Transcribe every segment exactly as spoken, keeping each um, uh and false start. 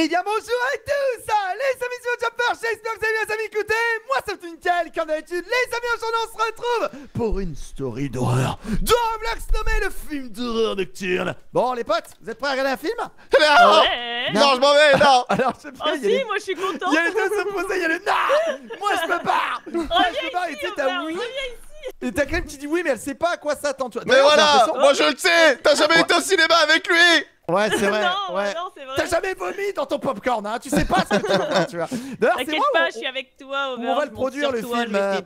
Eh bien bonjour à tous les amis sur Jumper, j'espère que vous allez bien les amis, écoutez, moi c'est Tunicale, comme d'habitude les amis, aujourd'hui on se retrouve pour une story d'horreur de Roblox nommée le film d'horreur nocturne. Bon les potes, vous êtes prêts à regarder un film? Non ouais. Non, je m'en vais, non. Alors je sais pas, oh, si, les... moi je suis contente. Il y a les deux se poser, il y a le non. Moi je me barre. Moi oh, je me barre, et tu sais t'as oui. Et t'as quelqu'un qui dit oui mais elle sait pas à quoi s'attend. Mais voilà, moi je le sais, t'as jamais été au cinéma avec lui. Ouais, c'est vrai. Non, ouais. Non, c'est vrai. T'as jamais vomi dans ton popcorn, hein. Tu sais pas ce que t'as fait, tu vois. D'ailleurs, c'est moi. Pas, on... je suis avec toi, Over. On va le produire le toi, film. Euh...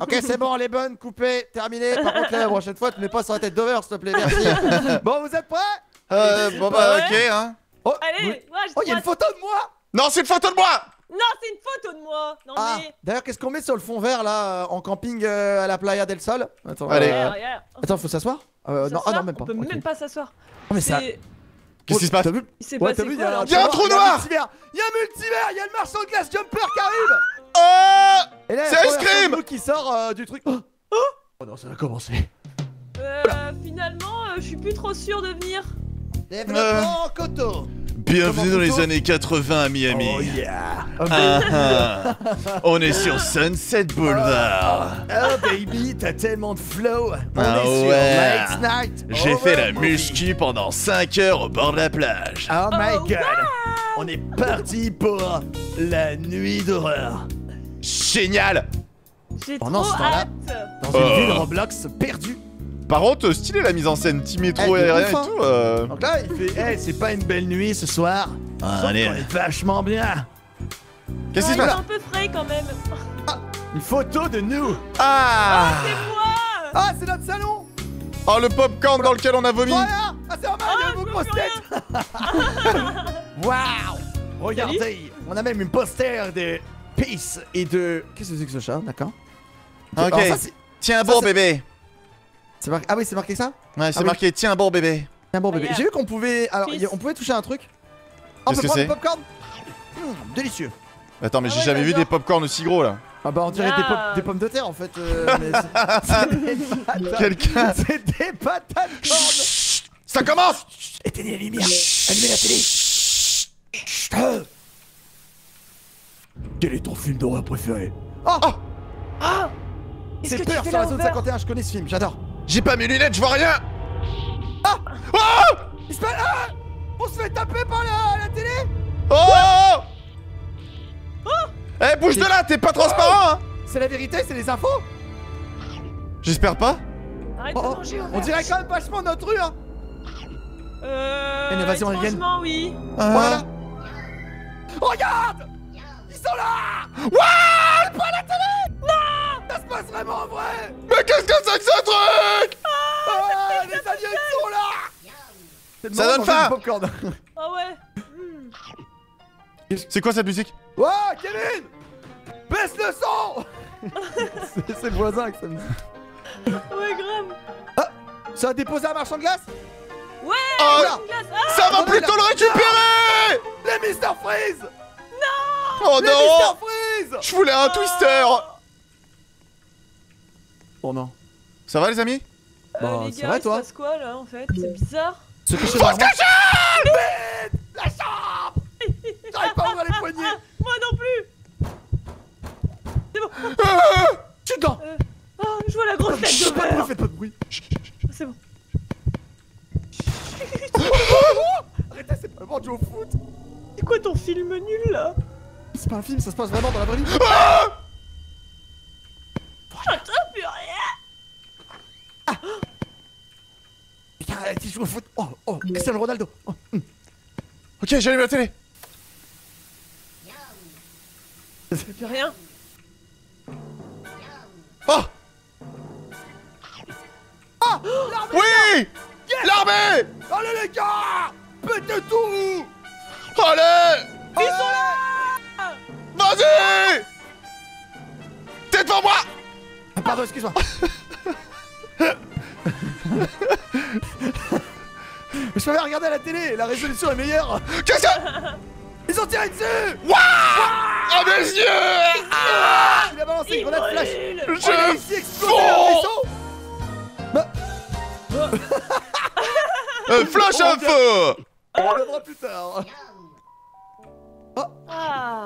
Ok, c'est bon, les bonnes, coupées, terminées. Par contre, la prochaine fois, tu mets pas sur la tête d'Over, s'il te plaît. Merci. Bon, vous êtes prêts? Euh, bon, bah, ouais. Ok, hein. Oh, allez, vous... moi, je oh, y'a une photo de moi. Non, c'est une photo de moi. Non, c'est une photo de moi. Non, ah, mais... D'ailleurs, qu'est-ce qu'on met sur le fond vert là, en camping euh, à la Playa del Sol? Attends, allez. Euh... Attends, faut s'asseoir. Euh, non, ah non, même pas. On peut même pas s'asseoir. Non, mais ça. Qu'est-ce qui se passe? Ouais, t'as vu, il y a un trou noir! Il y a un multivers, il y a le marchand de glace Jumper qui arrive! Oh! C'est Ice Cream qui sort euh, du truc. Oh, oh, oh non, ça va commencer. Euh, voilà. Finalement, euh, je suis plus trop sûr de venir. Développement euh... Koto. Bienvenue dans les années quatre-vingts à Miami. Oh yeah. Okay. Ah, ah. On est sur Sunset Boulevard. Oh, oh baby, t'as tellement de flow. On ah, est ouais. sur Next Night. J'ai fait la movie. muscu pendant cinq heures au bord de la plage. Oh, oh my god. Wow. On est parti pour la nuit d'horreur. Génial. J'ai oh, trop hâte. Dans une oh. ville Roblox perdue. Par contre, stylé la mise en scène, petit métro eh, aérien et tout. Euh... Donc là, il fait, hey, c'est pas une belle nuit ce soir. Ah, allez, on est vachement bien. Qu'est-ce qui se passe? Un peu frais quand même. Ah, une photo de nous. Ah, ah c'est moi. Ah, c'est notre salon. Oh, le popcorn dans lequel on a vomi. Voilà. Ah, c'est normal, il y a vos grosses têtes. Waouh. Regardez, salut. On a même une poster de Peace et de. Qu'est-ce que c'est que ce chat? D'accord. Ok. Alors, ça, tiens, bon ça, bébé. Mar... Ah oui, c'est marqué ça? Ouais, c'est ah marqué oui. Tiens bon bébé. Tiens bon bébé. J'ai vu qu'on pouvait. Alors, a... on pouvait toucher un truc. On peut prendre du popcorn. Mmh, délicieux. Attends, mais ah j'ai ouais, jamais vu genre... des popcorns aussi gros là. Ah bah, on dirait ah. des, pop... des pommes de terre en fait. Euh, des... Quelqu'un. C'est des patates cornes. Ça commence. Éteignez les lumières. Allumez la télé. Chut. Quel est ton film d'horreur préféré? Oh oh ah. C'est peur sur la zone cinquante et un, je connais ce film, j'adore. J'ai pas mes lunettes, je vois rien. Ah oh il se passe... ah on se fait taper par la, la télé. Oh Eh oh hey, bouge de là, t'es pas transparent oh hein. C'est la vérité, c'est les infos. J'espère pas. Arrête oh, de manger, on, on dirait quand même vachement notre rue hein. Euh... Une évasion alien. Oui euh... voilà. Regarde. Ils sont là. Wouah. Pas la télé. Non. Ça se passe vraiment en vrai. Mais qu'est-ce que c'est que ce truc? Ah, les aliens sont là. Ça donne faim. Ah ouais. C'est quoi cette musique? Ouah, Kevin, baisse le son. C'est le voisin que ça me dit. Ouais, grave. Ah, ça a déposé un marchand de glace. Ouais. Ça va plutôt le récupérer. Les Mr Freeze. Non. Oh non. Je voulais un Twister. Oh non. Ça va les amis? Bah, c'est vrai toi? Il se passe quoi là en fait? C'est bizarre. Se cacher dans la chambre. La chambre. J'arrive pas à ouvrir les poignets. Moi non plus. C'est bon. Je suis dedans. Oh, je vois la grosse tête de merde. Faites pas de bruit. C'est bon. Arrêtez, c'est pas le moment de jouer au foot. C'est quoi ton film nul là? C'est pas un film, ça se passe vraiment dans la vraie vie. J'entends plus rien. Ah. Putain, tu joues au foot. Oh, oh, Cristiano Ronaldo. Oh. Ok, j'allume la télé. Ça fait plus rien. Oh. Oh. Oui. L'armée. Allez les gars, pète tout. Allez. Ils sont là. Vas-y. T'es devant moi. Pardon, excuse-moi. Je préfère regarder à la télé, la résolution est meilleure. Qu'est-ce que ils ont tiré dessus. Wouah. Ah mes yeux. Ah il a balancé une grenade flash. Je suis explosé dans le vaisseau. Flash info. On reviendra plus tard.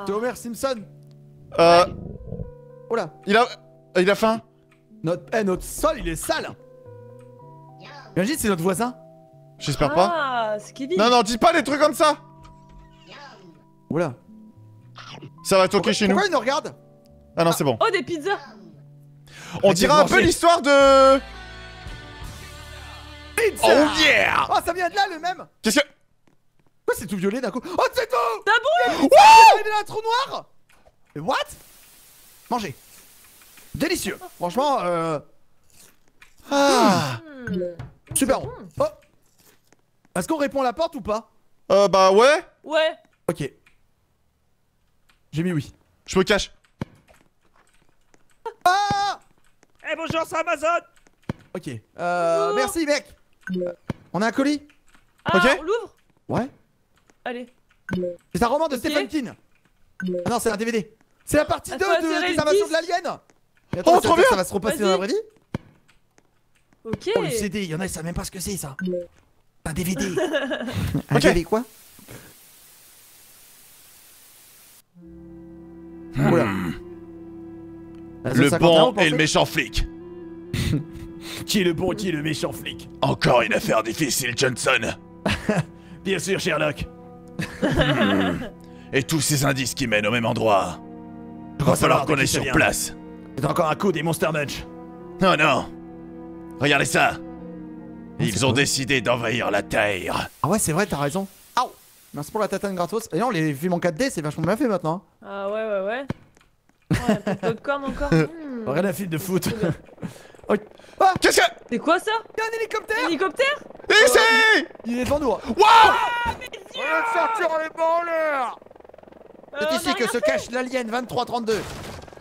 T'es Homer Simpson. Euh... Oh là. Il a... Il a faim. Notre... Eh, notre sol, il est sale. Imagine, c'est notre voisin. J'espère ah, pas. Ah, c'est Kevin. Non, non, dis pas des trucs comme ça. Oula. Ça va toquer chez nous. Pourquoi il nous regarde? Ah non, c'est bon. Oh, des pizzas. On dira un peu l'histoire de... Pizza. Oh yeah. Oh, ça vient de là, le même. Qu'est-ce que... Pourquoi c'est tout violet d'un coup? Oh, c'est tout. T'as brûlé. Wouah. Il y a un trou noir. What? Manger. Délicieux. Franchement, euh... Ah. Mmh. Super bon. Oh. Est-ce qu'on répond à la porte ou pas? Euh, bah ouais. Ouais. Ok. J'ai mis oui. Je me cache. Ah. Eh hey, bonjour, c'est Amazon. Ok. Euh, oh. Merci mec. On a un colis. Ah, ok. On l'ouvre. Ouais. Allez. C'est un roman de okay. Stephen King. Ah non, c'est un D V D. C'est la partie attends, deux de, des invasions de l'alien. Oh trop bien. Ça va se repasser dans la vraie vie. Ok. Oh le C D, il y en a, ils savent même pas ce que c'est ça. Un D V D. Un okay. D V D quoi? Hmm. Le bon et le méchant flic. Qui est le bon, qui est le méchant flic? Encore une affaire difficile, Johnson. Bien sûr, Sherlock. Hmm. Et tous ces indices qui mènent au même endroit. Il va falloir qu'on est sur place. C'est encore un coup des Monster Munch. Non, non. Regardez ça. Ils ont décidé d'envahir la Terre. Ah ouais, c'est vrai, t'as raison. Merci pour la tatane gratos. Et on les films en quatre D, c'est vachement bien fait maintenant. Ah ouais, ouais, ouais. Ouais, un peu de popcorn encore. Mmh. Rien à fil de foot. Oh. Ah, qu'est-ce que... C'est quoi ça? Il y a un hélicoptère. Un hélicoptère. Ici oh. Il est devant nous. Waouh. Ah, mes yeux. On va te sortir en les branleurs. euh, C'est ici que se fait. Cache l'alien vingt-trois trente-deux.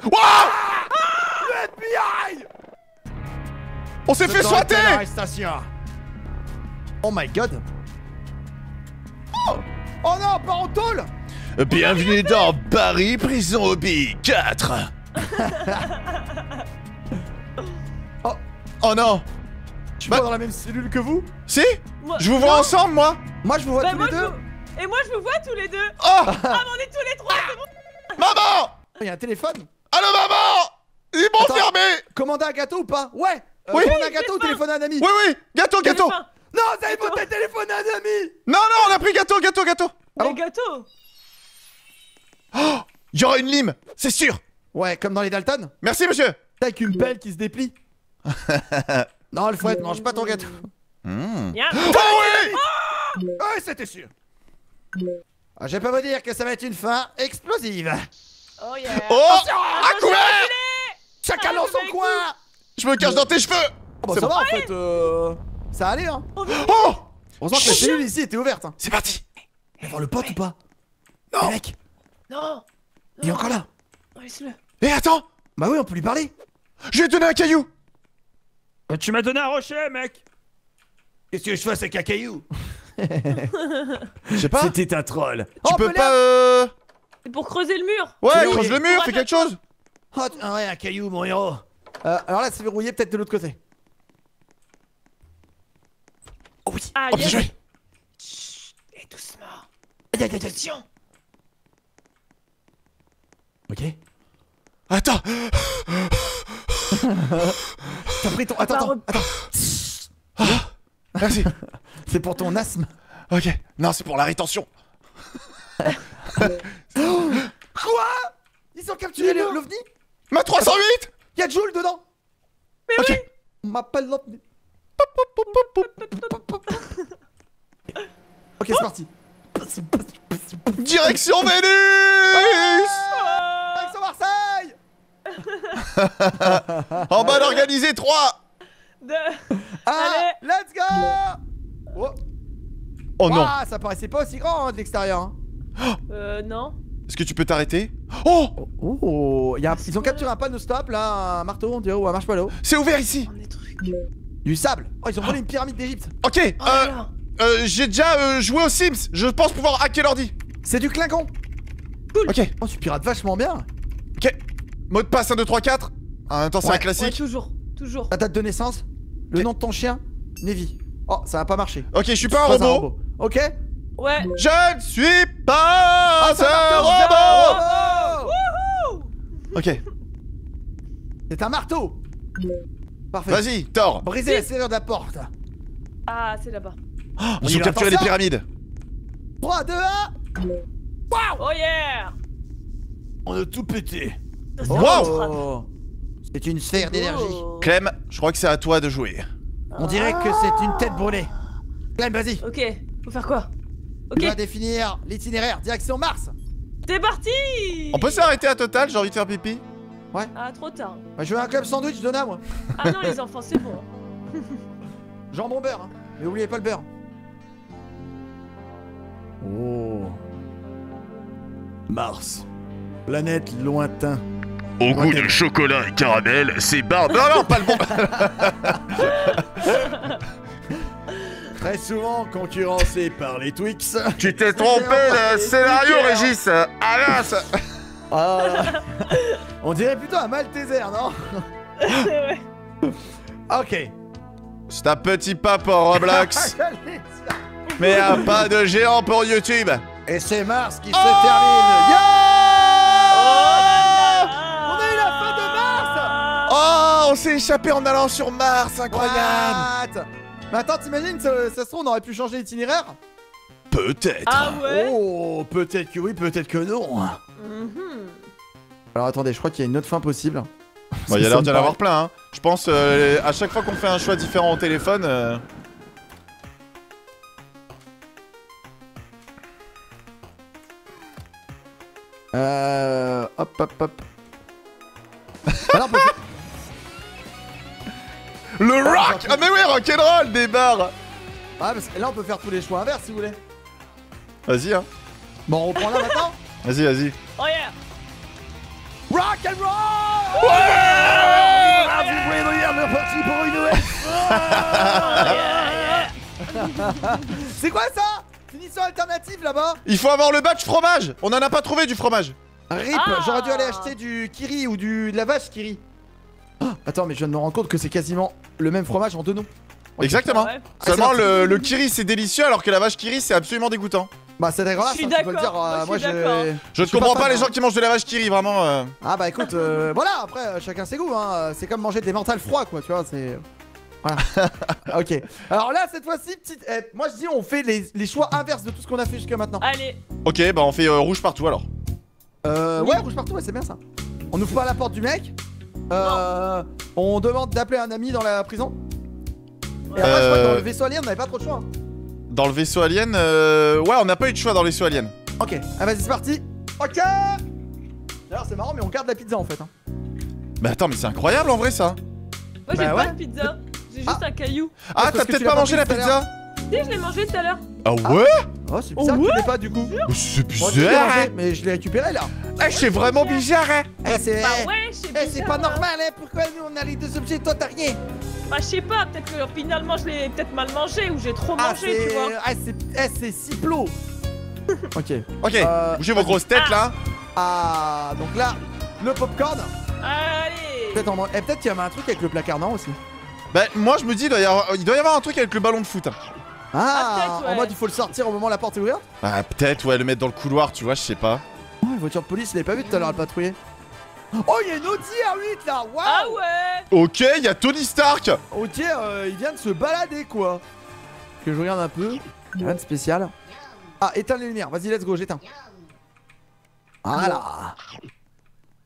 Waouh. Ah ah. Le F B I. On s'est fait soiter. Oh my god. Oh. Oh non, pas en tôle. Bienvenue dans Paris Prison O B I quatre. Oh. Oh non. Je suis bah... pas dans la même cellule que vous. Si moi... Je vous vois non. ensemble, moi. Moi, je vous vois bah, tous moi, les deux. Vous... Et moi, je vous vois tous les deux. Oh. Ah, mais on est tous les trois. Ah. Bon. Maman. Il y a un téléphone. Allô, maman. Ils m'ont fermé. Commander un gâteau ou pas? Ouais. Euh, oui. Commander un gâteau ou téléphoner à un ami? Oui, oui. Gâteau, gâteau. Non, vous avez voté téléphone à un ami. Non, non, on a pris gâteau, gâteau, gâteau. Ah bon gâteau. Oh, y aura une lime, c'est sûr. Ouais, comme dans les Dalton. Merci, monsieur. T'as qu'une pelle qui se déplie. Non, Alfred, mange pas ton gâteau. Mmh. Yeah. Oh, oui oh ouais, c'était sûr. Ah, je peux vous dire que ça va être une fin explosive. Oh, yeah. Oh, à couvert. Chacun dans son coin. Je me cache dans tes cheveux. Oh, bah, ça bon. va, en fait, euh... ça allait, hein. Oh, oh. Heureusement que la cellule ici était ouverte. Hein. C'est parti. On va voir le pote ouais. ou pas? Non. Mais mec. Non. Il est encore là. Laisse-le. Eh, attends. Bah oui, on peut lui parler. Je lui ai donné un caillou. Bah, tu m'as donné un rocher, mec. Qu'est-ce que je fasse avec un caillou? Je sais pas. C'était un troll. Tu oh, peux pas... Euh... C'est pour creuser le mur. Ouais, creuse le mur, fais quelque chose. Oh, ah ouais, un caillou, mon héros. Euh, alors là, c'est verrouillé peut-être de l'autre côté. Oh oui. Ah, oh, bien joué. Chut, et doucement. Aïe, aïe, aïe, attention. Ok. Attends. T'as pris ton... Attends, attends, attends. Ah, merci. C'est pour ton asthme. Ok. Non, c'est pour la rétention. Quoi? Ils ont capturé l'ovni? Ma trois cent huit. Y'a Jules dedans. Mais okay. Oui. On m'appelle l'ovni. Ok, c'est parti. Direction Vénus. Direction Marseille. En bas d'organiser trois, deux, allez, let's go. Oh, oh non. Ah, ça paraissait pas aussi grand hein, de l'extérieur hein. Euh, non. Est-ce que tu peux t'arrêter? Oh, oh, oh. Y a un... Ils ont capturé un panneau stop là, un marteau on dirait, ou un marshmallow. C'est ouvert ici. Du sable. Oh, ils ont volé une pyramide d'Egypte. Ok, oh, euh, euh j'ai déjà euh, joué aux Sims. Je pense pouvoir hacker l'ordi. C'est du clinquant. Cool. Ok. Oh, tu pirates vachement bien. Ok. Mot de passe un, deux, trois, quatre. En même temps, c'est ouais. un classique. Ouais, toujours, toujours. Ta date de naissance. Le okay. nom de ton chien. Nevi. Oh, ça a pas marché. Ok, je suis pas, pas un, robot. un robot. Ok. Ouais. Je ne suis pas ah, un robot. Ok. C'est un marteau. Parfait. Vas-y, tord. Brisez oui. la serrure de la porte. Ah, c'est là-bas. Oh, on se capture les pyramides. trois, deux, un. Waouh. Oh yeah. On a tout pété. Wow. C'est une sphère d'énergie. Clem, je crois que c'est à toi de jouer. On dirait que c'est une tête brûlée. Clem, vas-y. Ok, faut faire quoi? Ok. On va définir l'itinéraire, direction Mars. C'est parti. On peut s'arrêter à Total, j'ai envie de faire pipi. Ouais. Ah, trop tard. Bah, je veux un club sandwich, Donna, moi. Ah non, les enfants, c'est bon. Jambon beurre, hein. Mais oubliez pas le beurre. Oh. Mars. Planète lointain. Au goût de chocolat et caramel, c'est barbe. Non, non, pas le bon. Très souvent concurrencé par les Twix. Tu t'es trompé de scénario, Régis. Alas. Ah. On dirait plutôt un Malteser, non? C'est vrai. Ok. C'est un petit pas pour Roblox. Mais un pas de géant pour YouTube. Et c'est Mars qui oh se termine. Yeah oh, on a eu la fin de Mars. Oh, on s'est échappé en allant sur Mars, incroyable. What? Mais attends, t'imagines, ça, ça se trouve, on aurait pu changer l'itinéraire? Peut-être. Ah ouais. Oh, peut-être que oui, peut-être que non. Mm-hmm. Alors attendez, je crois qu'il y a une autre fin possible. Bah, il y a l'air d'y en avoir plein, hein. Je pense euh, à chaque fois qu'on fait un choix différent au téléphone. Euh... Euh... Hop, hop, hop. Ah non, parce... Le rock. Ah mais oui, rock'n'roll, des barres. Ah parce que là, on peut faire tous les choix inverses, si vous voulez. Vas-y, hein. Bon, on prend là, maintenant. Vas-y, vas-y. Oh yeah. Rock'n'roll. Ouais, ouais, ouais, ouais, ouais, yeah. On est parti pour une nouvelle. Oh, yeah, yeah. C'est quoi, ça? Finition alternative là-bas. Il faut avoir le badge fromage. On en a pas trouvé du fromage. Rip, ah. J'aurais dû aller acheter du Kiri ou du... de la vache Kiri. Oh, attends, mais je viens de me rendre compte que c'est quasiment le même fromage en deux noms. Okay. Exactement. Ouais. Seulement ah, le, le Kiri c'est délicieux alors que la vache Kiri c'est absolument dégoûtant. Bah c'est dégueulasse, hein, tu peux le dire. Euh, moi, je, je, je te comprends pas, pas les gens qui mangent de la vache Kiri, vraiment. Euh... Ah bah écoute, euh, voilà, après euh, chacun ses goûts, hein. C'est comme manger des mentales froids, quoi, tu vois, c'est... Voilà. Ok. Alors là, cette fois-ci, petite... Eh, moi, je dis, on fait les, les choix inverses de tout ce qu'on a fait jusqu'à maintenant. Allez. Ok, bah on fait euh, rouge partout, alors. Euh, ouais, rouge partout, ouais, c'est bien ça. On ouvre pas la porte du mec. Euh... Non. On demande d'appeler un ami dans la prison. Ouais. Et après, euh... je crois que dans le vaisseau alien, on avait pas trop de choix, hein. Dans le vaisseau alien, euh... ouais, on n'a pas eu de choix dans le vaisseau alien. Ok, ah, vas-y, c'est parti. Ok. D'ailleurs, c'est marrant, mais on garde la pizza, en fait, hein. Mais attends, mais c'est incroyable, en vrai, ça. Moi, j'ai bah, pas ouais. de pizza. J'ai juste ah. un caillou. Ah, t'as peut-être pas mangé la pizza? Si, je l'ai mangé tout à l'heure. Ah ouais? Oh, c'est bizarre que tu l'aies pas du coup. C'est bizarre, hein. Mais je l'ai récupéré là. Eh, c'est vraiment bizarre, hein. Eh, c'est pas normal, hein. Pourquoi nous on a les deux objets, toi t'as rien? Bah, je sais pas, peut-être que finalement je l'ai peut-être mal mangé ou j'ai trop mangé, tu vois. Ah, c'est Ciplo. Ok. Ok, bougez vos grosses têtes là. Ah, donc là, le popcorn. Allez. Peut-être qu'il y avait un truc avec le placard, non aussi? Bah moi je me dis il doit y avoir, il doit y avoir un truc avec le ballon de foot. Ah, ah ouais. En mode il faut le sortir au moment où la porte est ouverte. Ah peut-être ouais, le mettre dans le couloir tu vois, je sais pas. Oh la voiture de police je l'ai pas vu tout à l'heure à patrouiller. Oh il y a une Audi R huit là, waouh. Ah ouais. Ok il y a Tony Stark. Ok euh, il vient de se balader quoi. Que je regarde un peu, rien de spécial. Ah éteins les lumières, vas-y let's go j'éteins. Ah là.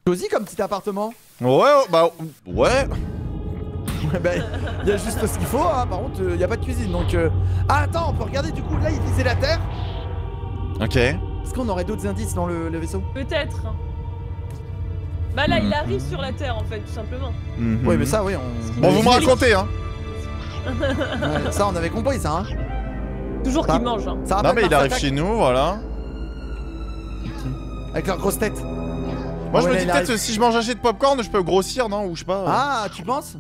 Cosy comme petit appartement. Ouais bah ouais. Il bah, y a juste ce qu'il faut, hein. Par contre, il euh, n'y a pas de cuisine donc. Euh... Ah, attends, on peut regarder du coup, là il visait la terre. Ok. Est-ce qu'on aurait d'autres indices dans le, le vaisseau? Peut-être. Bah là, mm-hmm. il arrive sur la terre en fait, tout simplement. Mm-hmm. Oui, mais ça, oui. On, on vous me racontez, hein. Ouais, ça, on avait compris ça, hein. Toujours qu'il mange, hein. Ça non, mais il arrive attaque. Chez nous, voilà. Okay. Avec leur grosse tête. Moi, oh, je ouais, me là, dis peut-être si je mange un jet de popcorn, je peux grossir, non? Ou je sais pas. Euh... Ah, tu penses?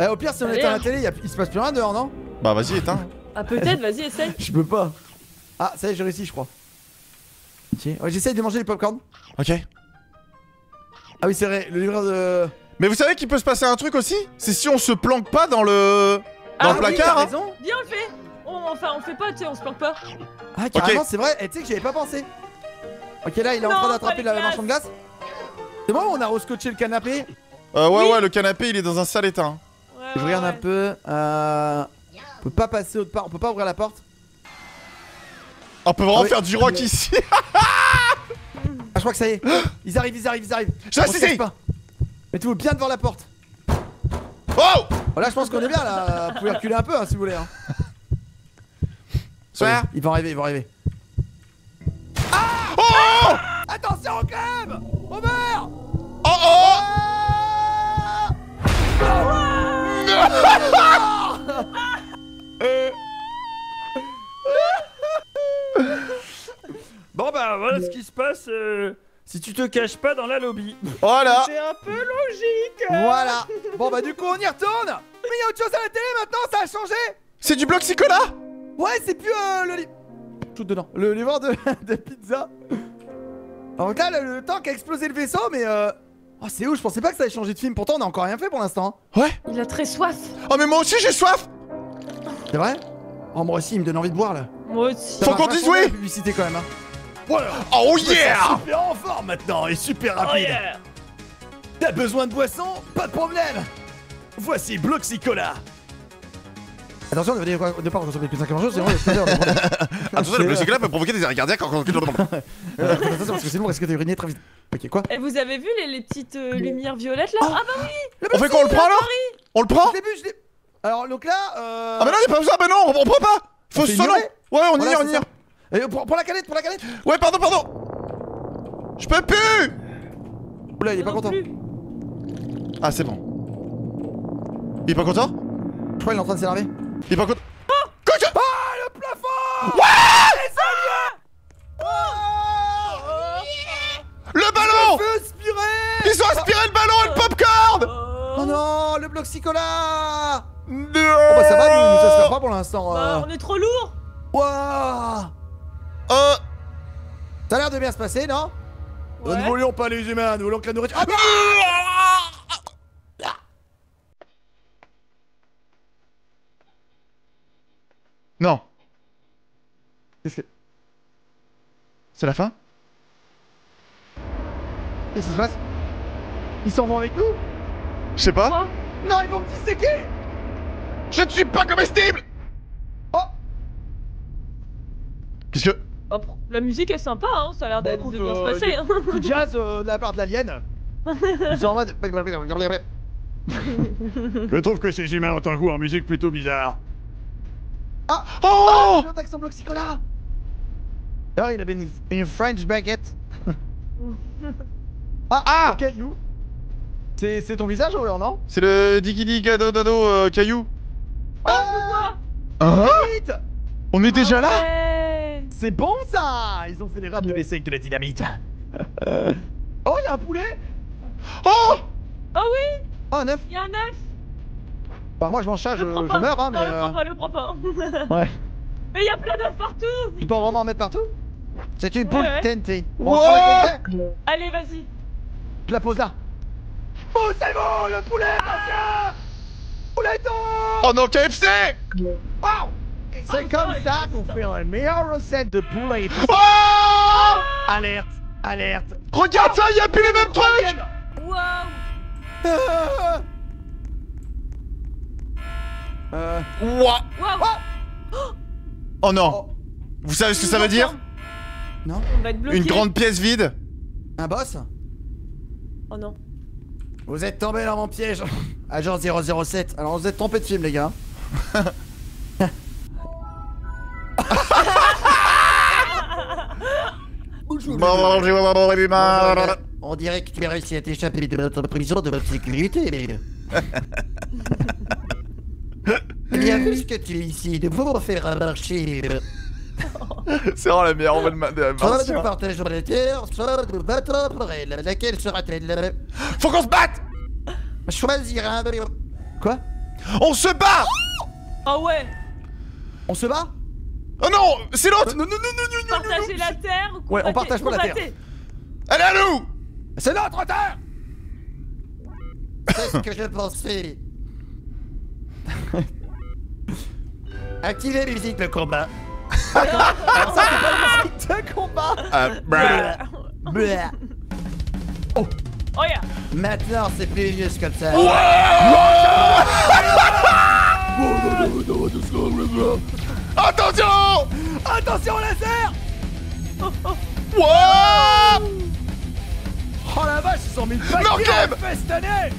Eh, au pire, si on éteint la télé, y a... il se passe plus rien dehors, non? Bah, vas-y, éteins. Ah, peut-être, vas-y, essaye. Je peux pas. Ah, ça y est, j'ai réussi, je crois. Ok. Ouais, j'essaye de manger les popcorn. Ok. Ah, oui, c'est vrai, le livreur de. Mais vous savez qu'il peut se passer un truc aussi? C'est si on se planque pas dans le. Dans ah, le oui, placard. T'as raison. Hein. Bien, on le fait. On... Enfin, on fait pas, tu sais, on se planque pas. Ah, carrément, okay. C'est vrai. Et tu sais que j'y avais pas pensé. Ok, là, il est non, en train d'attraper la marchande de glace. C'est bon, on a rescotché le canapé. Euh, ouais, oui. ouais, le canapé il est dans un sale état. Hein. Ouais, je ouais, regarde ouais. un peu. Euh... On peut pas passer autre part, on peut pas ouvrir la porte. On peut vraiment ah, oui. faire du rock ici. Ah, je crois que ça y est. Ils arrivent, ils arrivent, ils arrivent. Je sais pas. Mettez-vous bien devant la porte. Oh voilà, je pense qu'on est bien là. Vous pouvez reculer un peu hein, si vous voulez. Hein. Soir. Ils vont arriver, ils vont arriver. Ah oh attention au club. On meurt. Oh oh, oh, oh, oh, oh bon bah voilà ce qui se passe. Euh... Si tu te caches pas dans la lobby. Voilà. C'est un peu logique. Voilà. Bon bah du coup on y retourne. Mais il y a autre chose à la télé maintenant, ça a changé. C'est du Bloxicola. Ouais c'est plus euh, le li... Tout dedans. Le livreur de, de pizza. Alors là le, le tank a explosé le vaisseau mais euh... Oh c'est ouf, je pensais pas que ça allait changer de film, pourtant on a encore rien fait pour l'instant. Ouais. Il a très soif. Oh mais moi aussi j'ai soif. C'est vrai. Oh moi aussi il me donne envie de boire là. Moi aussi. Faut qu'on dise oui. La publicité quand même hein. Voilà. Oh yeah! Super en forme maintenant et super rapide. Oh yeah. T'as besoin de boisson? Pas de problème. Voici Bloxicola. Attention, ne de pas consommer plus de cinquante jours, c'est vraiment le problème. Attention, le Bloxicola peut provoquer des arrêts cardiaques quand on consomme le temps. Attention, parce que sinon on risque d'uriner très vite. Ok, quoi? Et vous avez vu les, les petites euh, lumières violettes là? Oh. Ah bah oui. On fait quoi? On le prend là? On le prend? Alors donc là. Euh... Ah bah non, il n'y a pas besoin. Bah non, on prend pas. Faut se sonner. Ouais, on y est, on y est. Et pour, pour la canette, pour la canette. Ouais, pardon, pardon. Je peux plus. Oula, il est pas content. Plus. Ah, c'est bon. Il est pas content. Je crois qu'il est en train de s'énerver. Il est pas content. Ah, ah le plafond. Ouais les oh le ballon. Ils ont aspiré le ballon et le popcorn. Oh non, le Bloxicola. Non. Oh bah ça va, nous, nous ça se fait pas pour l'instant. Bah, euh... on est trop lourd. Wouah. Euh... Ça a l'air de bien se passer, non? Ouais. Nous ne voulions pas les humains, nous voulons que la nourriture... Ah bah non. Qu'est-ce que... C'est la fin? Qu'est-ce qui se passe? Ils s'en vont avec nous? Je sais pas. Non, ils vont me disséquer. Je ne suis pas comestible. Qu'est-ce que... Oh, la musique est sympa, hein, ça a l'air d'être bien se passer. Du jazz euh, de la part de l'alien. Genre en mode... Je trouve que ces humains ont un goût en musique plutôt bizarre. Ah oh, ah, accent Bloxicola. D'ailleurs, il avait une, une French baguette. Ah ah okay. C'est ton visage, ou non? C'est le diggy dado dado euh, caillou. Ah, ah vite. On est déjà là. C'est bon ça. Ils ont fait les rats de W C avec de la dynamite. Oh y'a un poulet. Oh oh oui. Oh un œuf. Y'a un œuf. Bah moi je mange ça, je, je, je meurs hein mais... Non, le prends pas, le prends pas. Ouais. Mais y'a plein d'œufs partout. Tu peux vraiment en mettre partout. C'est une boule ouais, ouais. T N T. Wow. Allez vas-y. Je la pose là. Oh c'est bon le poulet ah. Poulet tombe. Oh non K F C. Wow. C'est oh, comme ça qu'on fait la meilleure recette de poulet. Oh alerte, alerte. Regarde oh ça, y'a plus les mêmes trucs. Wow. Euh... Euh... Wow. Wow. Oh, oh non oh. Vous savez ce que ça veut dire? Non. On va être bloqué. Une grande pièce vide. Un boss. Oh non. Vous êtes tombé dans mon piège. Agent zéro zéro sept. Alors vous êtes trompé de film les gars. On dirait que tu as réussi à t'échapper de notre prison de notre sécurité, mais... Bien vu que tu es ici, nous pouvons faire marcher... C'est vraiment la meilleure envoi de ma... Soit nous partageons la terre, soit nous battrons pour elle. Laquelle sera-t-elle? Faut qu'on se batte. Choisir un... Quoi? On se bat. Ah ouais. On se bat? Oh non, c'est l'autre. Non, non, non, non, non, non. Partager la terre ou ouais, on partage pas la terre. Elle est à nous. C'est notre terre. C'est ce que je pensais. Activez musique de combat. Alors ça c'est pas musique de combat. Euh, bleh. Bleh. Oh. Oh yeah. Maintenant c'est plus juste comme ça. Wow. Attention! Attention laser! Oh, oh. Wow. Oh la vache, ils ont mis le paquet festonné.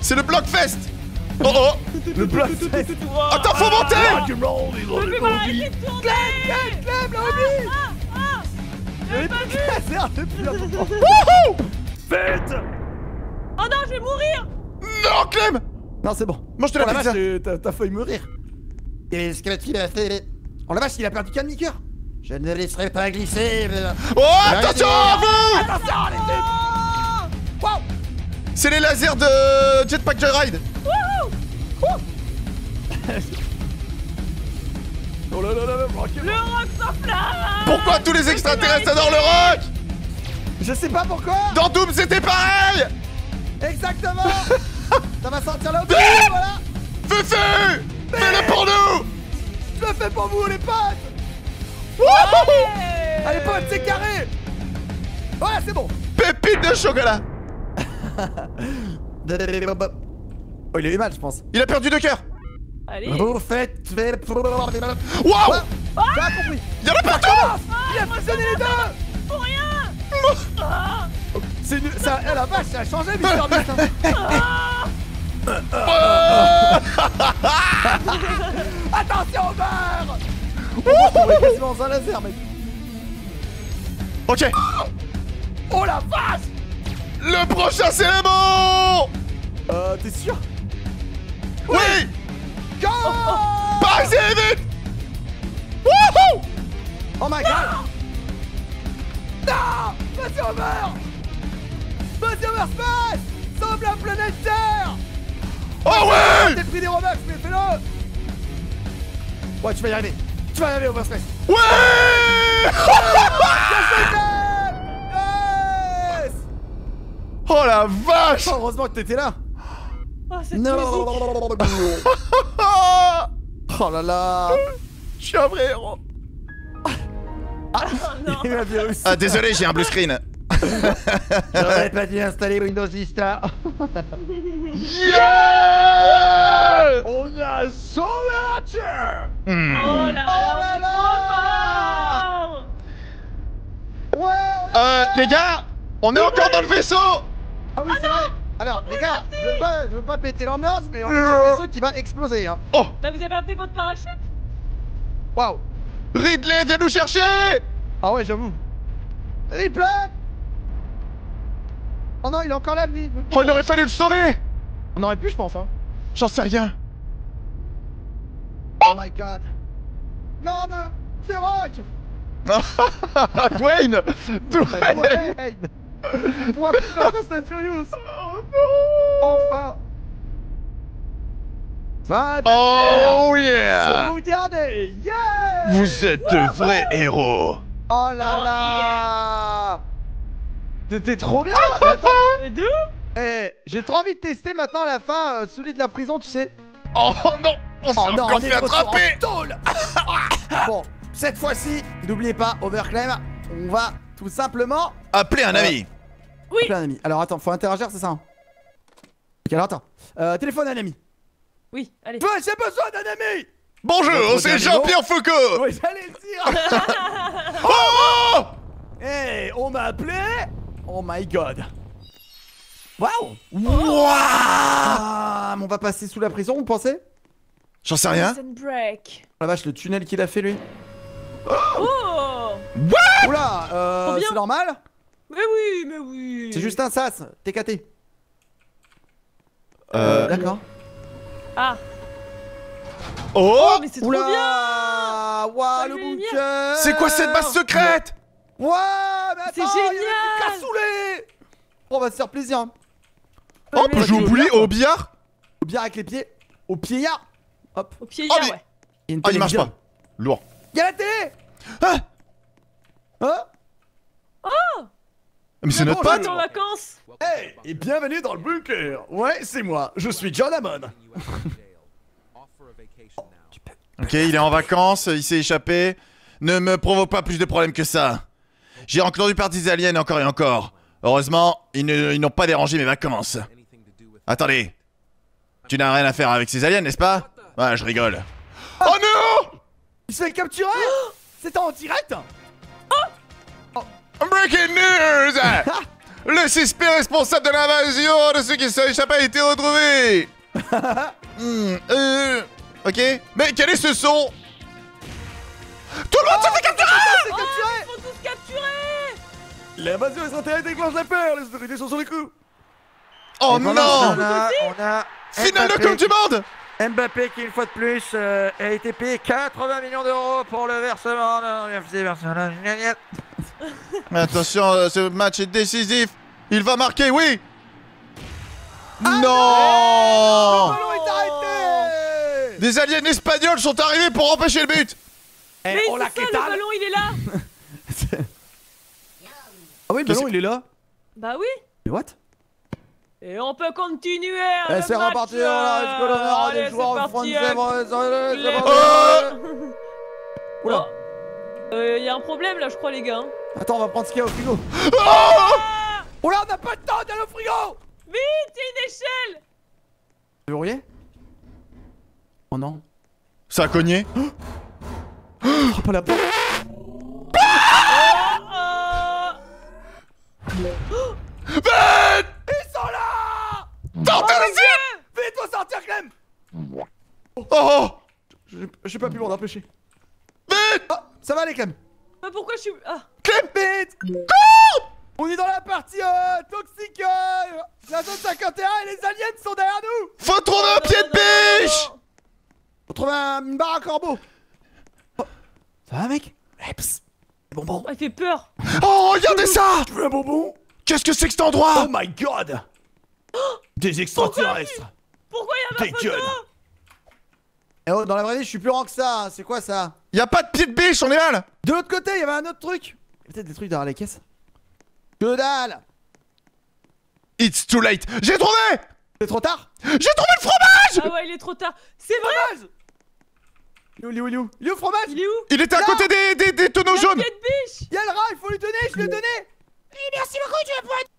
C'est le Blockfest. Oh oh. Le Blockfest. Attends, faut monter. J'ai pas vu. Wouhou! Faites! Oh non, je vais mourir! Non, Clem! Non, c'est bon. Mange de la pizza. T'as failli mourir. Qu'est-ce que tu as fait? Oh la vache, il a perdu qu'un demi-cœur. Je ne laisserai pas glisser. Oh, attention à vous! Attention, les types! Wow! C'est les lasers de Jetpack Joyride. Wouhou! Oh là là là, le rock s'enflamme. Pourquoi tous les extraterrestres adorent le rock? Je sais pas pourquoi. Dans Doom c'était pareil. Exactement. Ça va sortir là-haut. Voilà. Fufu, fais-le pour nous. Je le fais pour vous les potes. Allez, allez potes, c'est carré. Voilà, c'est bon. Pépite de chocolat. Oh, il a eu mal je pense. Il a perdu deux cœurs. Allez. Vous faites... Waouh! T'as compris! Il y en a partout! Ah, il a fusionné les deux! Pour rien! C'est nul... Ça... Eh la vache, ça a changé, mais attention au beurre! On est quasiment dans un laser, mec! Ok! Oh la vache! Le prochain, c'est le bon! Euh... T'es sûr? Oui! Oui. Go! Passez vite! Wouhou! Oh my god! Non! Vas-y on meurt! Vas-y on meurt, passe! Sauve la planète Terre! Oh ouais! T'es pris des Robux, mais fais-le! Ouais, tu vas y arriver! Tu vas y arriver, Overspace! Ouais! Yes! Oh la vache! Oh, heureusement que t'étais là! Oh, cette musique. Oh là là. Je suis un vrai héros. Ah, non. Il y a eu un virus. Ah, désolé, j'ai un blue screen. J'aurais pas dû installer Windows Vista. Yeah. On a sauvé la Terre. Mm. Oh là là, là. Oh, ouais, Euh, les gars, on est encore dans le vaisseau. Ah oui, c'est vrai. Alors, les gars, je veux, pas, je veux pas péter l'ambiance, mais on a un vaisseau qui va exploser, hein. Oh. Bah, vous avez pas fait votre parachute? Waouh. Ridley, viens nous chercher. Ah ouais, j'avoue. Ridley. Oh non, il est encore là, lui. Oh, il aurait fallu le sauver. On aurait pu, je pense, hein. J'en sais rien. Oh my god. Non, non, c'est Rock. Dwayne. Dwayne. Moi, putain, c'est Furious. Enfin. Oh yeah. Vous regardez. Yeah. Vous êtes de vrais héros. Oh là là. C'était trop bien. Et d'où? Eh, j'ai trop envie de tester maintenant à la fin celui de la prison, tu sais. Oh non. On s'est encore fait attraper. Bon, cette fois-ci, n'oubliez pas, Overclaim, on va tout simplement appeler un ami. Oui. Appeler un ami. Alors attends, faut interagir, c'est ça? Ok, alors attends. Euh, téléphone à un ami. Oui, allez. Bah, j'ai besoin d'un ami. Bonjour, c'est Jean-Pierre Foucault. Oui, j'allais le dire. Oh, eh, hey, on m'a appelé. Oh my god. Waouh. Wow. Wow. Ah, on va passer sous la prison, vous pensez? J'en sais rien. Break. Oh la vache, le tunnel qu'il a fait, lui. Oh, oh. What? Oula, euh, c'est normal? Mais oui, mais oui. C'est juste un sas, T K T. Euh... D'accord. Ah. Oh, oh mais c'est trop bien. Waouh, le bunker. C'est quoi cette base secrète? Waouh, mais attends, c'est génial. On va se faire plaisir. Oh, j'ai oublié, au billard. Au billard avec les pieds. Au pied-yard. Hop. Au pied-yard, oh, mais... ouais. Ah, il marche pas. Lourd. Y'a la télé. Ah. Hein. Oh. Mais c'est notre pote! Hey! Et bienvenue dans le bunker! Ouais, c'est moi, je suis John Hammond! Ok, il est en vacances, il s'est échappé. Ne me provoque pas plus de problèmes que ça. J'ai entendu par des aliens encore et encore. Heureusement, ils n'ont pas dérangé mes vacances. Attendez. Tu n'as rien à faire avec ces aliens, n'est-ce pas? Ouais, je rigole. Oh non! Il se fait capturer! C'était en direct! Oh. Breaking news! Le suspect responsable de l'invasion de ceux qui se sont échappés a été retrouvé. mmh, euh, ok. Mais quel est ce son? Tout le monde oh, se fait capturer! Ils se oh, sont tous capturés! L'invasion extraterrestre déclenche la peur. Les autorités sont sur les coups. Oh non! On a, on a finale de Coupe du Monde. Mbappé qui, une fois de plus, euh, a été payé quatre-vingts millions d'euros pour le versement. Attention, ce match est décisif. Il va marquer, oui. Ah non, non, le ballon est arrêté. Des aliens espagnols sont arrivés pour empêcher le but. Mais c'est ça, le ballon, il est là. Ah oui, le ballon, il est là. Bah oui. Mais what? Et on peut continuer à... Et c'est reparti, on a le l'honneur des joueurs français. Oula. Il y a un problème là, je crois, les gars. Attends, on va prendre ce qu'il y a au frigo. Oula, on n'a pas le temps d'aller au frigo. Vite, il y a une échelle. Vous voyez? Oh non. Ça a cogné. Oh, pas la porte. Vite! Sortez les yeux! Vite, faut sortir, Clem! Oh, oh. J'ai pas pu m'en empêcher. Vite! Oh, ça va aller, Clem? Mais pourquoi je suis... Ah. Clem, vite! Cours! On est dans la partie euh, toxique, euh, la zone cinquante et un et les aliens sont derrière nous! Faut trouver un pied de biche! Faut trouver une barre à corbeau! Oh. Ça va, mec? Eh, psst! Les bonbons! Elle fait peur! Oh, regardez ça! Tu veux un bonbon? Qu'est-ce que c'est que cet endroit? Oh my god! Des extraterrestres! Pourquoi y'a ma photo? Eh oh, dans la vraie vie, je suis plus grand que ça, hein. C'est quoi ça? Y'a pas de pied de biche, on est mal! De l'autre côté, y'avait un autre truc! Peut-être des trucs derrière les caisses? Que dalle! It's too late! J'ai trouvé! C'est trop tard? J'ai trouvé le fromage! Ah ouais, il est trop tard! C'est vrai! Il est où, il est où, il est où? Il est où, fromage? Il est où? Il était à côté des, des, des tonneaux jaunes! Y'a le pied de biche! Y'a le rat, il faut lui donner, je lui ai donné! Merci beaucoup, tu vas pouvoir être...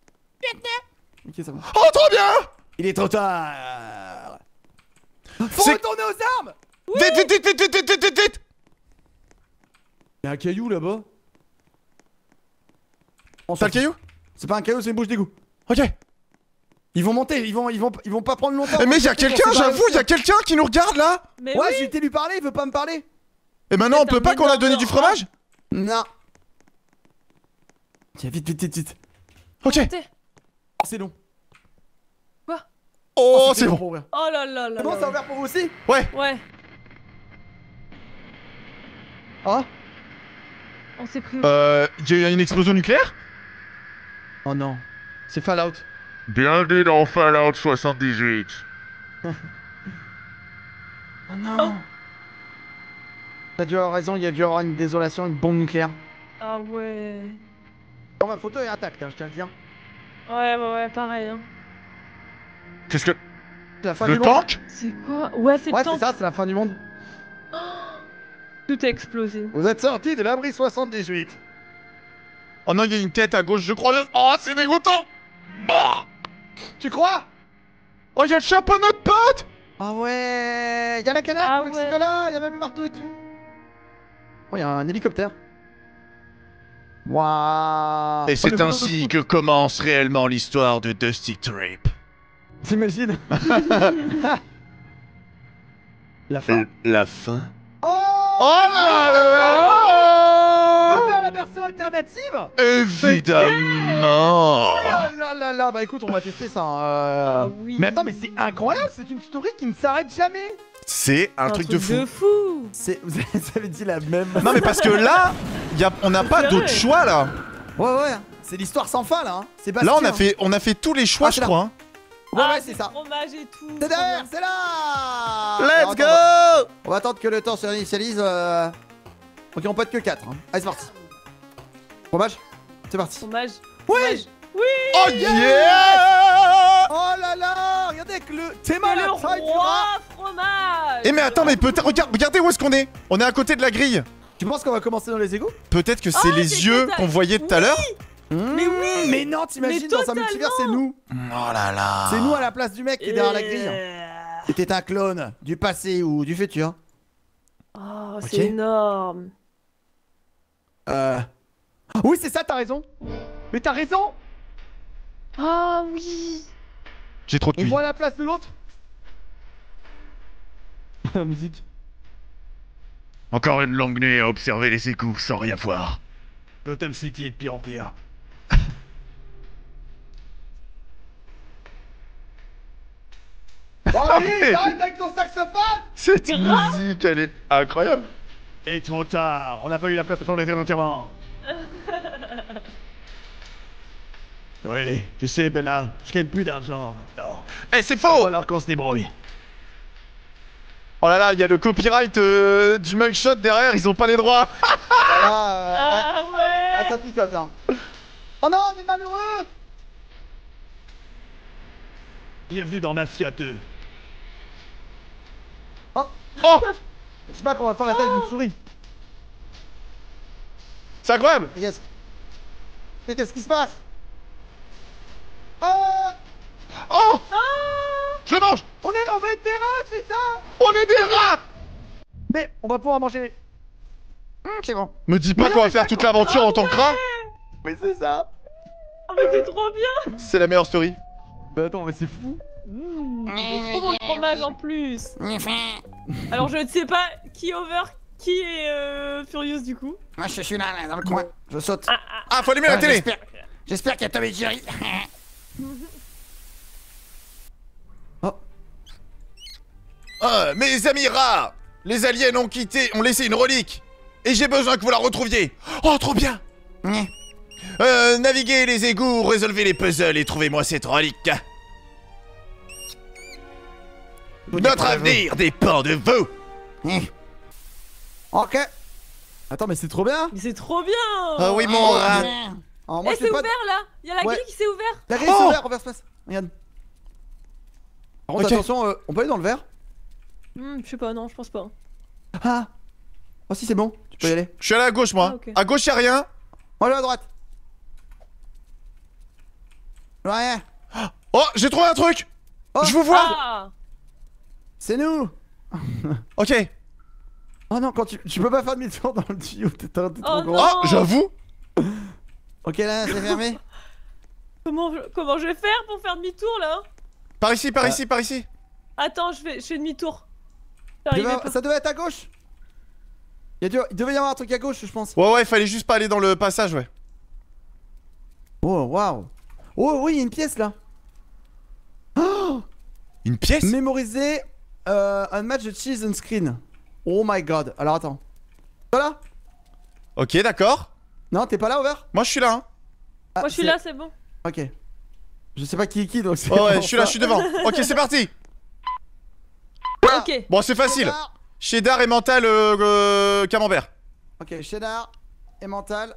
Ok, ça va. Oh, trop bien! Il est trop tard! Faut retourner aux armes! Oui. Vite, vite, vite, vite, vite, vite, vite, vite! Y'a un caillou là-bas. T'as le caillou? C'est pas un caillou, c'est une bouche d'égout. Ok. Ils vont monter, ils vont, ils vont, ils vont pas prendre longtemps. Mais y'a quelqu'un, j'avoue, y'a quelqu'un qui nous regarde là! Mais ouais, oui. J'ai été lui parler, il veut pas me parler. Et maintenant, on peut pas qu'on a donné du fromage? Non. Tiens, vite, vite, vite, vite. Ok. C'est long. Quoi? Oh, oh c'est bon. bon. Oh là là là. C'est bon, ça a ouvert pour vous aussi? Ouais. Ouais. Oh. On s'est pris. Euh, il y a une explosion nucléaire? Oh non. C'est Fallout. Bienvenue dans Fallout soixante-dix-huit. Oh non. Oh. T'as dû avoir raison, il y a dû avoir une désolation, une bombe nucléaire. Ah ouais. Bon, ma photo est intacte, hein, je tiens à le dire. Ouais, ouais, ouais, pareil. Hein. Qu'est-ce que. C'est la fin du monde. Le tank ? C'est quoi ? Ouais, c'est le tank. Ouais, c'est ça, c'est la fin du monde. Oh, tout est explosé. Vous êtes sortis de l'abri soixante-dix-huit. Oh non, il y a une tête à gauche, je crois. Oh, c'est dégoûtant. Oh, tu crois ? Oh, il y a le chapeau de notre pote. Ah ouais. Il y a la canard, Bloxicola, il y a même partout et tout. Oh, il y a un hélicoptère. Wow. Et c'est ainsi que commence réellement l'histoire de Dusty Trip. T'imagines? La fin. La fin. Oh, oh là là. On va faire la version alternative. Évidemment. Oh là là là. Bah écoute, on va tester ça. Euh... Ah, oui. Mais attends, mais c'est incroyable. C'est une story qui ne s'arrête jamais. C'est un, un truc, truc de fou. De fou. C'est... Vous avez dit la même. Non mais parce que là, y a... on n'a pas d'autre choix là. Ouais ouais. C'est l'histoire sans fin là. Hein. C'est pas. Là on a fait, on a fait tous les choix, ah, je crois. Hein. Ouais ah, ouais c'est ça. Fromage et tout. C'est derrière, c'est là. Let's Alors, go. On va... on va attendre que le temps se réinitialise. Euh... Ok, on peut être que quatre. Hein. Allez, c'est parti. Fromage. C'est parti. Fromage. Oui. Fromage. Oui. Oh yeah, yeah. Oh là là. Regardez avec le thème à la taille du rat. Eh mais attends, mais peut-être regarde, regardez où est-ce qu'on est. On est à côté de la grille. Tu penses qu'on va commencer dans les égouts? Peut-être que c'est ah, les yeux qu'on voyait tout à l'heure. Mmh, mais oui. Mais non, t'imagines, dans un multivers, c'est nous. Oh là là. C'est nous à la place du mec qui est derrière la grille. C'était un clone du passé ou du futur. Oh, okay, c'est énorme. Euh... Oui, c'est ça, t'as raison. Mais t'as raison. Ah oh, oui. J'ai trop de On voit la place de l'autre. La musique. Encore une longue nuit à observer les secours sans rien voir. Gotham City est de pire en pire. Oh, allez, arrête avec ton saxophone. Cette musique, elle est incroyable. Et trop tard, on n'a pas eu la place pour les intervenants. Oui, tu sais, Bernard, je gagne plus d'argent. Non. Eh, hey, c'est faux. Alors qu'on se débrouille. Oh là là, il y a le copyright euh, du mugshot derrière, ils ont pas les droits. Ah, euh, ah ouais. Attends, tu attends. Oh non, on est malheureux. Bienvenue dans Mafia deux. Oh. Oh. Je sais pas qu'on va faire la taille oh. d'une souris. C'est incroyable. Yes. Mais qu'est-ce qui se passe? Oh, oh, ah, je le mange. On est en fait des rats, c'est ça. On est des rats. Mais on va pouvoir manger. Mmh, c'est bon. Me dis pas qu'on va faire toute l'aventure oh, en ouais. tant que rat. Mais c'est ça. Oh, mais c'est trop bien. C'est la meilleure story. Bah attends, mais c'est fou. Mmh, c'est trop bon fromage en plus. Alors je ne sais pas qui over qui est euh, Furious du coup. Moi je suis là, là dans le coin. Je saute. Ah, ah, ah faut allumer ah, la télé. J'espère qu'il y a Tom et Jerry. Oh. Ah, mes amis rats, les aliens ont quitté, ont laissé une relique, et j'ai besoin que vous la retrouviez. Oh, trop bien. Mmh. Euh, naviguez les égouts, résolvez les puzzles et trouvez-moi cette relique. Tout notre avenir dépend de vous. Mmh. Ok. Attends, mais c'est trop bien. Mais c'est trop bien. Ah oui, mon rat. Oh, moi, eh, c'est ouvert de... là. Il y a la ouais. grille qui s'est ouverte. La grille oh s'est ouverte, on va se passer. Regarde. Par contre, okay. attention, euh, on peut aller dans le verre. Mmh, je sais pas, non, je pense pas. Ah. Oh si, c'est bon, tu peux y aller. Je suis allé à gauche, moi. Ah, okay. À gauche, y'a rien. On va à droite. Ouais. Oh, j'ai trouvé un truc. Oh. Je vous vois. Ah. C'est nous. Ok. Oh non, quand tu, tu peux pas faire demi-tour dans le tuyau, t'es trop oh, gros. Oh, j'avoue. Ok, là, c'est fermé. Comment, comment je vais faire pour faire demi-tour là? Par ici, par euh... ici, par ici. Attends, je fais, je fais demi-tour. Ça devait être à gauche. Il, dû, il devait y avoir un truc à gauche, je pense. Ouais, ouais, il fallait juste pas aller dans le passage, ouais. Oh, waouh. Oh, oui, il y a une pièce là. Oh, une pièce. Mémoriser euh, un match de cheese and screen. Oh my god. Alors attends. Voilà. Ok, d'accord. Non, t'es pas là, Over? Moi je suis là, hein. Ah, moi je suis là, c'est bon. Ok. Je sais pas qui est qui, donc c'est. Oh ouais, je suis là, je suis devant. Ok, c'est parti. Ah. Ok. Bon, c'est facile. Cheddar et mental, euh, euh, camembert. Ok, cheddar et mental.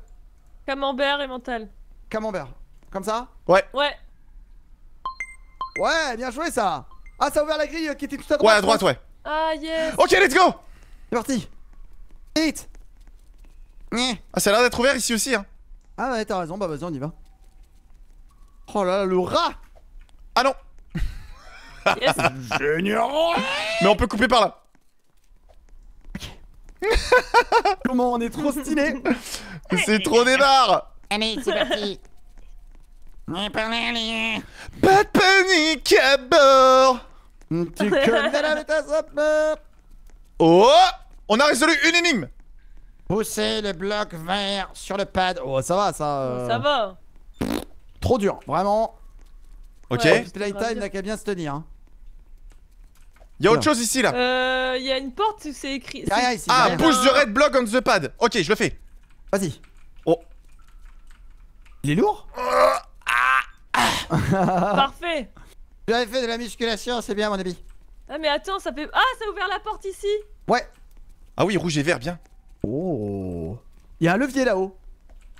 Camembert et mental. Camembert. Comme ça? Ouais. Ouais. Ouais, bien joué ça. Ah, ça a ouvert la grille qui était tout à droite. Ouais, à droite, ouais. Ah, yes. Ok, let's go. C'est parti. Hit. Ah, ça a l'air d'être ouvert ici aussi, hein. Ah ouais, t'as raison, bah vas-y, on y va. Oh là là, le rat. Ah non. Yes. Génial. Mais on peut couper par là. Comment on est trop stylé. C'est trop des barres. Allez, c'est parti. Pas de panique à bord. Tu connais la méthode. Oh. On a résolu une énigme. Poussez le bloc vert sur le pad. Oh, ça va, ça. Euh... Ça va. Pff, trop dur, vraiment. Ok. Ouais, Playtime n'a qu'à bien se tenir. Hein. Y'a autre chose ici là. Euh. Y'a une porte où c'est écrit. Y'a rien ici. Ah, push the red block on the pad. Ok, je le fais. Vas-y. Oh. Il est lourd. Parfait. J'avais fait de la musculation, c'est bien, mon ami. Ah, mais attends, ça fait. Ah, ça a ouvert la porte ici. Ouais. Ah, oui, rouge et vert, bien. Oh, il y a un levier là-haut.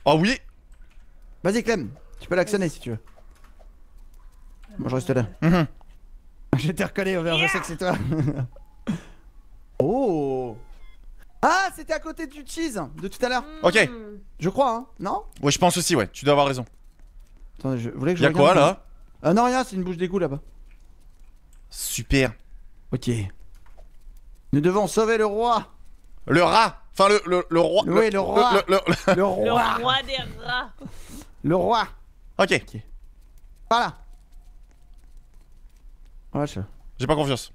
Ah oh, oui. Vas-y Clem, tu peux l'actionner si tu veux. Moi je reste là. Mmh. Je te reconnais, Over, yeah. Je sais que c'est toi. Oh. Ah, c'était à côté du cheese de tout à l'heure. Mmh. Ok. Je crois, hein, non? Ouais, je pense aussi, ouais, tu dois avoir raison. Attendez, je voulais que je Y'a quoi là? Ah euh, non, rien, c'est une bouche d'égout là-bas. Super. Ok. Nous devons sauver le roi. Le rat. Enfin, le, le, le roi. Oui, le, le roi. Le, le, le, le roi. Le roi des rats. Le roi. Ok. Ok. Voilà. Ouais, je... J'ai pas confiance.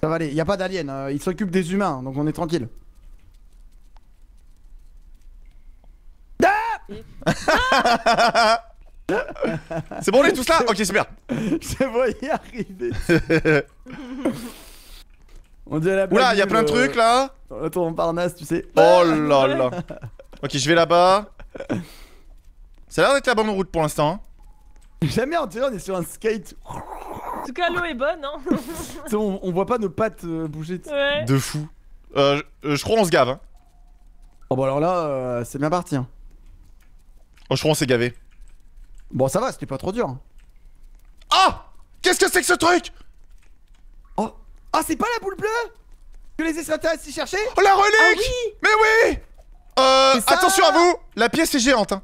Ça va aller, y'a pas d'alien, euh, il s'occupe des humains, donc on est tranquille. Ah c'est bon, on est tous là? Ok, super. Je voyais arriver. On dit à la oula, y'a plein de trucs là. On retourne en Parnasse, tu sais. Oh là là. Ok, je vais là-bas. Ça a l'air d'être la bonne route pour l'instant. Jamais en théorie, on est sur un skate. En tout cas, l'eau est bonne, hein. on, on voit pas nos pattes euh, bouger. Ouais. De fou. Euh, je, je crois on se gave. Hein. Oh bah alors là, euh, c'est bien parti. Hein. Oh, je crois on s'est gavé. Bon, ça va, c'était pas trop dur. Ah, qu'est-ce que c'est que ce truc? Oh, ah, c'est pas la boule bleue que les extraterrestres s'y cherchaient? Oh, la relique. Ah, oui. Mais oui. Euh, attention à vous, la pièce est géante. Hein.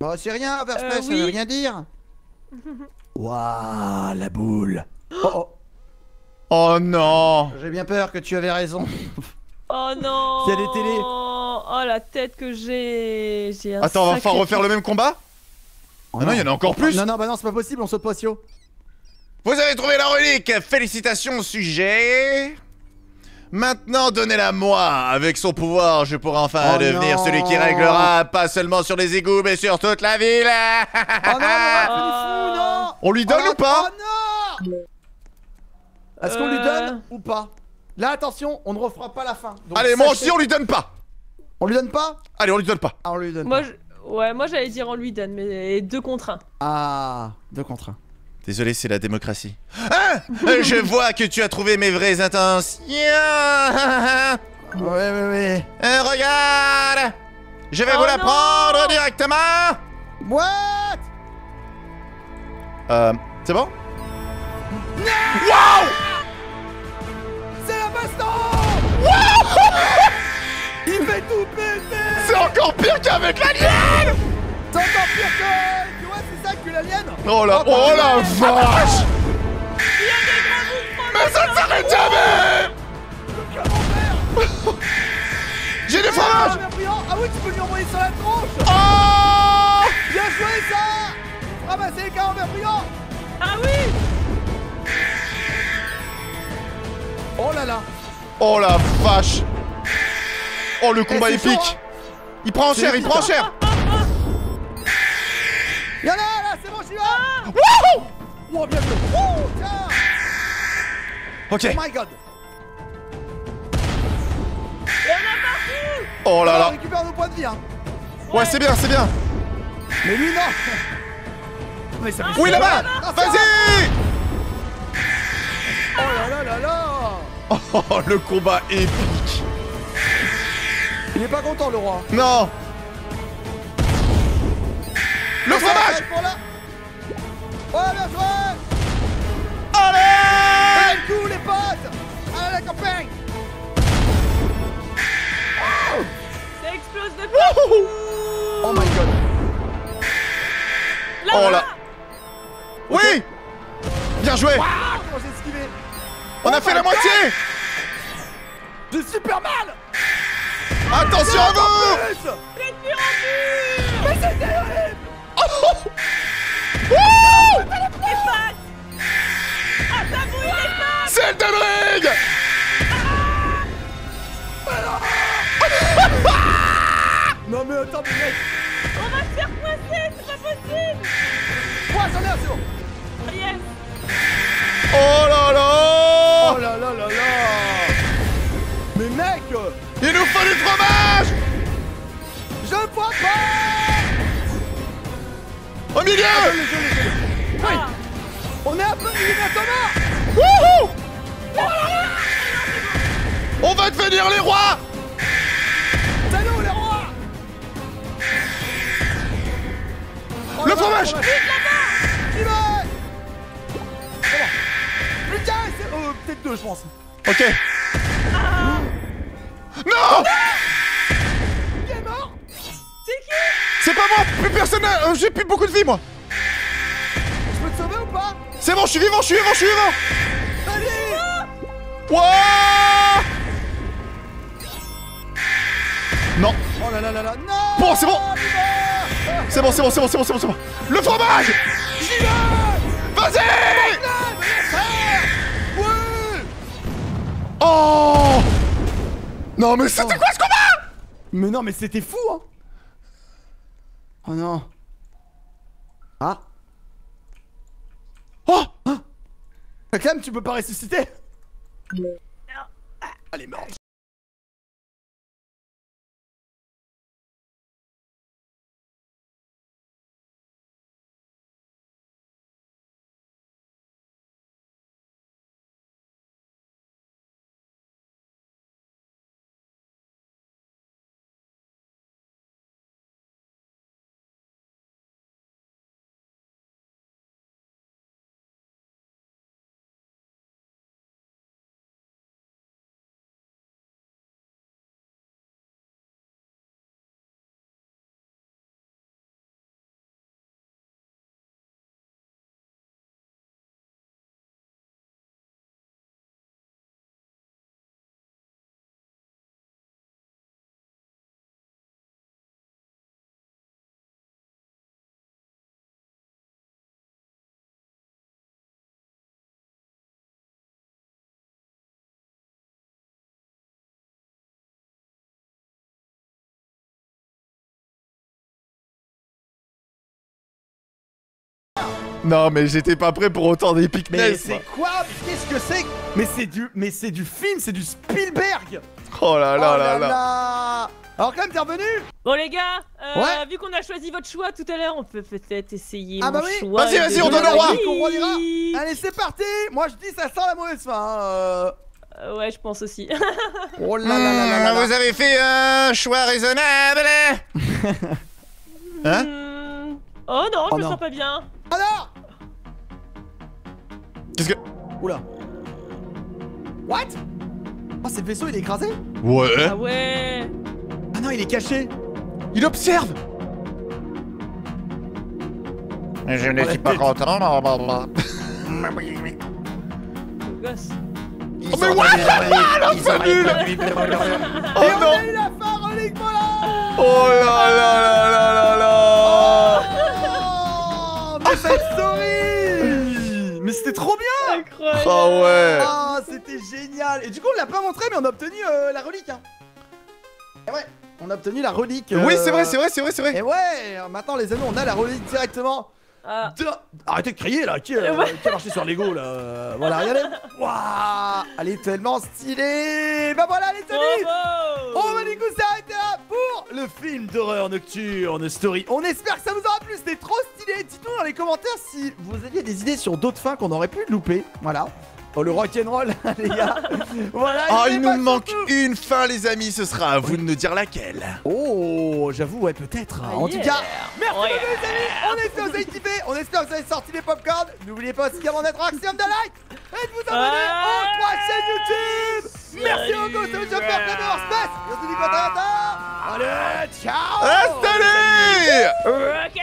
Bah, c'est rien, Overspace, euh, oui. Ça veut rien dire. Waouh, la boule. Oh, oh. Oh non. J'ai bien peur que tu avais raison. Oh non. Il y a des télés. Oh la tête que j'ai. Attends, on va falloir refaire le même combat. Oh, ah non, il y en a encore plus. Non, non, bah non, c'est pas possible, on saute pas si haut. Vous avez trouvé la relique. Félicitations, sujet. Maintenant, donnez-la moi. Avec son pouvoir, je pourrai enfin oh devenir non. celui qui réglera pas seulement sur les égouts, mais sur toute la ville. Oh non, non, non. On lui donne oh ou pas? Oh non. Est-ce qu'on euh... lui donne ou pas? Là, attention, on ne refera pas la fin. Donc allez, moi aussi, on lui donne pas. On lui donne pas? Allez, on lui donne pas. Ah, on lui donne moi, pas. Je... Ouais, moi j'allais dire on lui donne, mais deux contre un. Ah, deux contre un. Désolé, c'est la démocratie. Ah, je vois que tu as trouvé mes vraies intentions. Ouais, ouais, ouais. Et regarde, je vais oh vous la non. prendre directement. What? Euh, c'est bon? Waouh! C'est la baston! Waouh! Il fait tout péter! C'est encore pire qu'avec l'alien! C'est encore pire que... C'est ça que l'alien. Oh la, oh, oh la vache. Il y a des gravures. Mais ça ne s'arrête jamais. J'ai des fromages. Ah oui, tu peux lui envoyer sur la tronche. Oh, bien joué ça. Ah bah c'est les camemberts brillants. Ah oui. Oh là là. Oh la vache. Oh le combat épique chaud, hein. Il prend en cher, il prend en cher. Y'en a là, c'est bon, j'y vais! Ah wouh! Wouh, bien joué! Wouh, tiens! Ok! Oh my god! Et on a partout! Oh là là! On récupère nos points de vie, hein! Ouais, ouais c'est bien, c'est bien! Mais lui, non! Mais ça ah, oui, là-bas! Vas-y! Oh là là là là! Oh, le combat épique! Il est pas content, le roi! Non! Le fromage! Oh bien joué! Allez! Et le coup les potes! Allez la campagne! Oh ça explose de partout! Oh my god! Là oh là! Oui! Okay. Bien joué! Wow, comment j'ai esquivé! On oh a fait la god. Moitié! J'ai super mal! Attention à vous! J'ai de mur en mur! Mais c'était horrible! Oh oh ah, c'est le Delrig ah non mais attends mec. On va se faire coincer, c'est pas possible. Ouais j'en ai un, c'est bon. Yes. Oh là là. Oh là là là là. Mais mec, il nous faut du fromage. Je vois pas. Au milieu ah, joli, joli, joli. Oui. Ah. On est un peu éliminatoires. Wouhou oh on va devenir les rois. Salut les rois oh, le fromage. Vite là-bas. Lucas, c'est... Euh, peut-être deux, je pense. Ok. Ah. plus personne à... Euh, j'ai plus beaucoup de vie, moi. Je peux te sauver ou pas? C'est bon, je suis vivant, je suis vivant, je suis vivant. Allez. Wouah. Non. Oh là là là là. Non. Bon, c'est bon. C'est bon, c'est bon, c'est bon, c'est bon, c'est bon, c'est bon. Le fromage. J'y vais. Vas-y. Oh. Non mais c'était oh. quoi ce combat? Mais non mais c'était fou hein. Oh non. Ah. Oh ah. Cam, tu peux pas ressusciter? Non. Elle est morte. Non mais j'étais pas prêt pour autant d'épicness. Mais c'est quoi? Qu'est-ce que c'est? Mais c'est du... Mais c'est du film, c'est du Spielberg. Oh là là oh là, là là là. Alors quand même t'es revenu. Bon les gars, euh, ouais. vu qu'on a choisi votre choix tout à l'heure, on peut peut-être essayer ah mon bah oui. choix. Vas-y vas-y on donne au roi. Allez c'est parti. Moi je dis ça sent la mauvaise fin hein, euh... Euh, ouais je pense aussi. Oh là, mmh, là, là, là là là. Vous avez fait un choix raisonnable. Hein? Oh non, oh je me non. sens pas bien. Oh non. Qu'est-ce que... Oula. What? Oh, c'est le vaisseau, il est écrasé? Ouais. Ah ouais. Ah non, il est caché. Il observe. Je ne suis pas content. Gosse. Oh mais what la fin nul. Oh non. Et on a eu la fin, relique pour la... Oh là là là là là là. Story. Mais c'était trop bien. Incroyable. Ah ouais. Ah c'était génial. Et du coup on l'a pas montré mais on a obtenu euh, la relique hein. Et ouais on a obtenu la relique euh... Oui c'est vrai c'est vrai c'est vrai c'est vrai. Et ouais maintenant les amis on a la relique directement ah. de... Arrêtez de crier là. Qui, euh, qui a marché sur Lego là. Voilà regardez. Waouh. Elle est tellement stylée. Bah voilà les amis oh, on va du coup s'arrêter là pour le film d'horreur nocturne Story. On espère que ça vous aura plu. C'était trop stylé. Dites-nous dans les commentaires si vous aviez des idées sur d'autres fins qu'on aurait pu louper. Voilà. Oh le rock'n'roll les gars. Voilà. Oh il nous manque une fin les amis. Ce sera à vous de nous dire laquelle. Oh j'avoue ouais peut-être. En tout cas merci beaucoup les amis. On espère que vous avez kiffé. On espère que vous avez sorti les popcorn. N'oubliez pas aussi qu'avant d'être un maximum de likes et de vous abonner aux trois chaînes YouTube. Merci beaucoup, c'est le Jumper de Hors Space. Je vous dis bon temps. Allez ciao. Salut.